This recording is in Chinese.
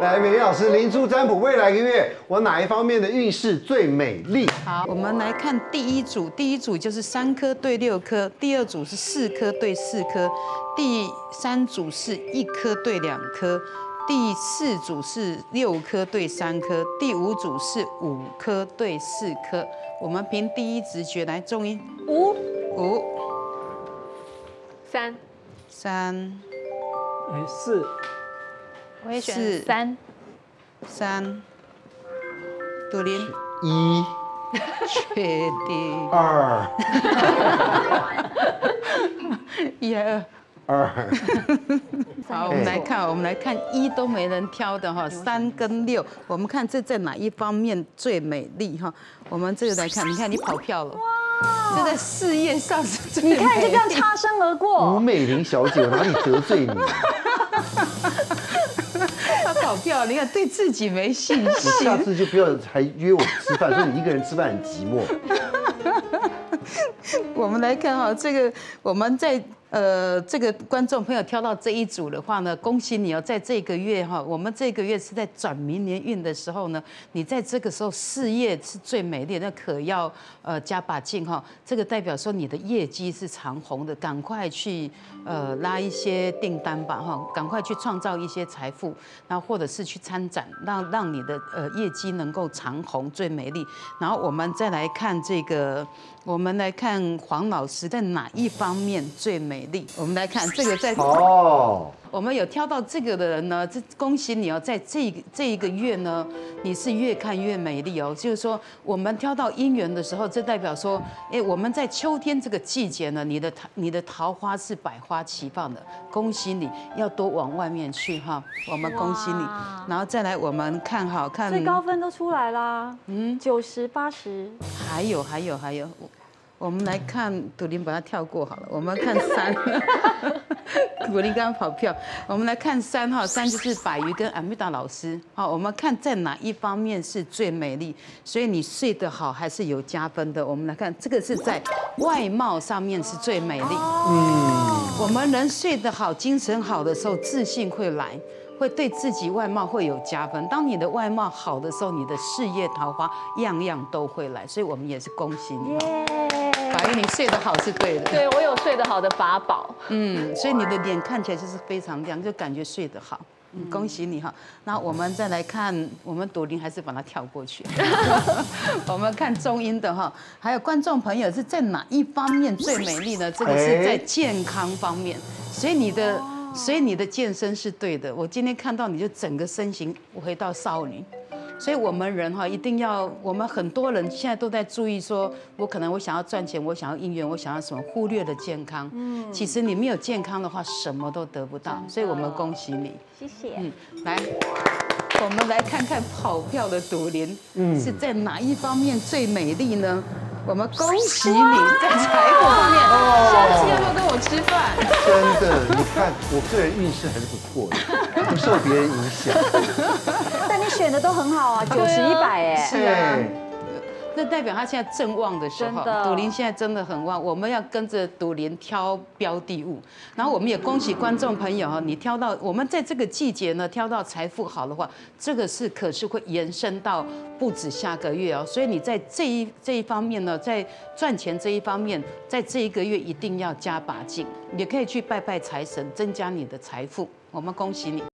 来，美云老师，灵珠占卜，未来一个月我哪一方面的运势最美丽？好，我们来看第一组就是3颗对6颗，第二组是4颗对4颗，第三组是1颗对2颗。 第四组是6颗对3颗，第五组是5颗对4颗。我们凭第一直觉来中音，5、3、3，4，我也选3，杜林1，确定2，1还2。2，好，我们来看，1都没人挑的哈，3跟6，我们看这在哪一方面最美丽哈？我们这个来看，你看你跑票了，哇，这在事业上是最美丽，你看就这样擦身而过。吴美玲小姐，我哪里得罪你？她跑票，你看对自己没信心。你下次就不要还约我吃饭，说你一个人吃饭很寂寞。我们来看哈，这个我们在。 这个观众朋友挑到这一组的话呢，恭喜你哦！在这个月哈，我们这个月是在转明年运的时候呢，你在这个时候事业是最美丽的，那可要加把劲哈！这个代表说你的业绩是长红的，赶快去拉一些订单吧哈，赶快去创造一些财富，然后或者是去参展，让你的业绩能够长红最美丽。然后我们再来看这个，我们来看黄老师在哪一方面最美。 美丽，我们来看这个在哦，我们有挑到这个的人呢，这恭喜你哦，在这一个月呢，你是越看越美丽哦。就是说，我们挑到姻缘的时候，这代表说，哎，我们在秋天这个季节呢，你的桃花是百花齐放的，恭喜你，要多往外面去哈，我们恭喜你。然后再来，我们看好看，最高分都出来啦，90、80，还有。 我们来看杜林，把它跳过好了。我们看3，杜林刚刚跑票。我们来看3哈，3就是百瑜跟阿米达老师。好，我们看在哪一方面是最美丽，所以你睡得好还是有加分的。我们来看这个是在外貌上面是最美丽。我们人睡得好、精神好的时候，自信会来。 会对自己外貌会有加分。当你的外貌好的时候，你的事业桃花样样都会来，所以我们也是恭喜你。白玉，你睡得好是对的。对，我有睡得好的法宝。所以你的脸看起来就是非常亮，就感觉睡得好。恭喜你哈。那我们再来看，我们朵琳还是把它跳过去。我们看中音的哈，还有观众朋友是在哪一方面最美丽呢？这个是在健康方面，所以你的。 所以你的健身是对的，我今天看到你就整个身形回到少女，所以我们人哈一定要，我们很多人现在都在注意说，我想要赚钱，我想要姻缘，我想要什么，忽略了健康。其实你没有健康的话，什么都得不到，所以我们恭喜你，谢谢。来，我们来看看跑票的朵琳，是在哪一方面最美丽呢？ 我们恭喜你在财富方面，下次要不要跟我吃饭？真的，你看我个人运势还是不错的，不受别人影响。但你选的都很好啊，90、100哎。是啊，那代表他现在正旺的时候，朵琳现在真的很旺。我们要跟着朵琳挑标的物，然后我们也恭喜观众朋友哈，你挑到我们在这个季节呢挑到财富好的话，这个是可是会延伸到。 不止下个月哦，所以你在这一方面呢，在赚钱这一方面，在这一个月一定要加把劲，也可以去拜拜财神，增加你的财富。我们恭喜你。